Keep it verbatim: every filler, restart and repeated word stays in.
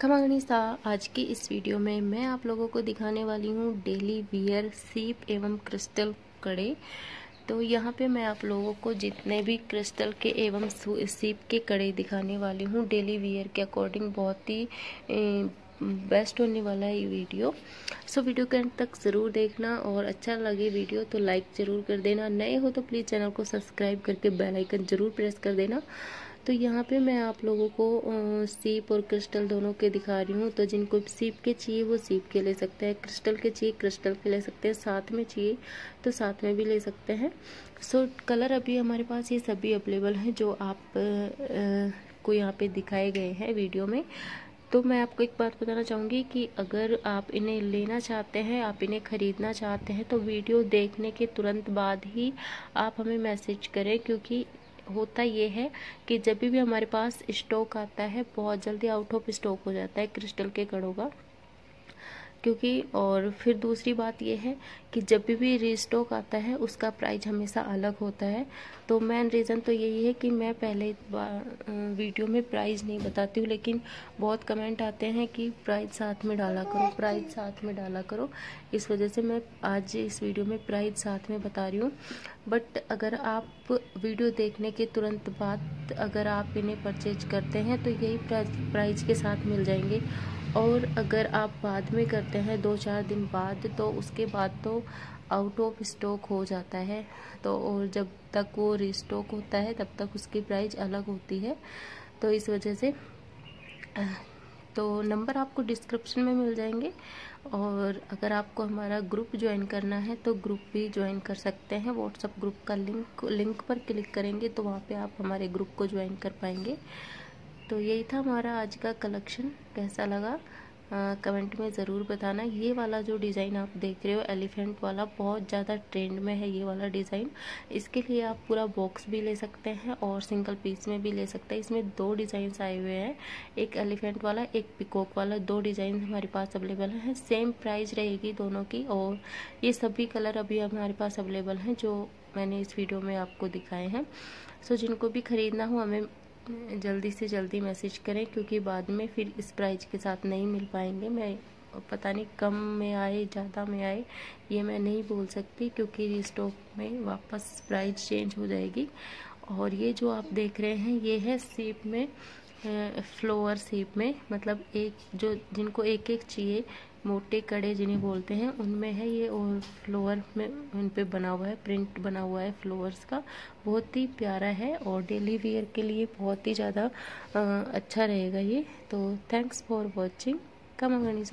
खमागणिसा, आज के इस वीडियो में मैं आप लोगों को दिखाने वाली हूँ डेली वियर सीप एवं क्रिस्टल कड़े। तो यहाँ पे मैं आप लोगों को जितने भी क्रिस्टल के एवं सीप के कड़े दिखाने वाली हूँ डेली वियर के अकॉर्डिंग, बहुत ही बेस्ट होने वाला है ये वीडियो। सो वीडियो के अंत तक ज़रूर देखना और अच्छा लगे वीडियो तो लाइक ज़रूर कर देना। नए हो तो प्लीज़ चैनल को सब्सक्राइब करके बेल आइकन ज़रूर प्रेस कर देना। तो यहाँ पे मैं आप लोगों को सीप और क्रिस्टल दोनों के दिखा रही हूँ। तो जिनको सीप के चाहिए वो सीप के ले सकते हैं, क्रिस्टल के चाहिए क्रिस्टल के ले सकते हैं, साथ में चाहिए तो साथ में भी ले सकते हैं। सो कलर अभी हमारे पास ये सभी अवेलेबल हैं जो आप आ, को यहाँ पे दिखाए गए हैं वीडियो में। तो मैं आपको एक बात बताना चाहूँगी कि अगर आप इन्हें लेना चाहते हैं, आप इन्हें ख़रीदना चाहते हैं तो वीडियो देखने के तुरंत बाद ही आप हमें मैसेज करें, क्योंकि होता ये है कि जब भी हमारे पास स्टॉक आता है बहुत जल्दी आउट ऑफ स्टॉक हो जाता है क्रिस्टल के कड़ों का, क्योंकि और फिर दूसरी बात यह है कि जब भी भी रीस्टॉक आता है उसका प्राइस हमेशा अलग होता है। तो मेन रीज़न तो यही है कि मैं पहले वीडियो में प्राइस नहीं बताती हूँ, लेकिन बहुत कमेंट आते हैं कि प्राइस साथ में डाला करो, प्राइस साथ में डाला करो। इस वजह से मैं आज इस वीडियो में प्राइस साथ में बता रही हूँ। बट अगर आप वीडियो देखने के तुरंत बाद अगर आप इन्हें परचेज करते हैं तो यही प्राइस के साथ मिल जाएंगे, और अगर आप बाद में करते हैं दो चार दिन बाद तो उसके बाद तो आउट ऑफ स्टॉक हो जाता है। तो और जब तक वो रीस्टॉक होता है तब तक उसकी प्राइस अलग होती है। तो इस वजह से तो नंबर आपको डिस्क्रिप्शन में मिल जाएंगे, और अगर आपको हमारा ग्रुप ज्वाइन करना है तो ग्रुप भी ज्वाइन कर सकते हैं। व्हाट्सएप ग्रुप का लिंक लिंक पर क्लिक करेंगे तो वहाँ पे आप हमारे ग्रुप को ज्वाइन कर पाएंगे। तो यही था हमारा आज का कलेक्शन। कैसा लगा आ, कमेंट में ज़रूर बताना। ये वाला जो डिज़ाइन आप देख रहे हो एलिफेंट वाला बहुत ज़्यादा ट्रेंड में है ये वाला डिज़ाइन। इसके लिए आप पूरा बॉक्स भी ले सकते हैं और सिंगल पीस में भी ले सकते हैं। इसमें दो डिज़ाइंस आए हुए हैं, एक एलिफेंट वाला एक पिकॉक वाला, दो डिज़ाइन हमारे पास अवेलेबल हैं। सेम प्राइस रहेगी दोनों की, और ये सभी कलर अभी हमारे पास अवेलेबल हैं जो मैंने इस वीडियो में आपको दिखाए हैं। सो जिनको भी ख़रीदना हो हमें जल्दी से जल्दी मैसेज करें, क्योंकि बाद में फिर इस प्राइस के साथ नहीं मिल पाएंगे। मैं पता नहीं कम में आए ज़्यादा में आए ये मैं नहीं बोल सकती, क्योंकि रिस्टॉक में वापस प्राइस चेंज हो जाएगी। और ये जो आप देख रहे हैं ये है सीप में, फ्लोअर सीप में, मतलब एक जो जिनको एक एक चाहिए मोटे कड़े जिन्हें बोलते हैं उनमें है ये, और फ्लोअर में उन पे बना हुआ है, प्रिंट बना हुआ है फ्लोअर्स का, बहुत ही प्यारा है और डेली वियर के लिए बहुत ही ज़्यादा अच्छा रहेगा ये। तो थैंक्स फॉर वॉचिंग, कमागणिसा।